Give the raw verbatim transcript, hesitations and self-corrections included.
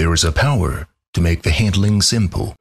There is a power to make the handling simple.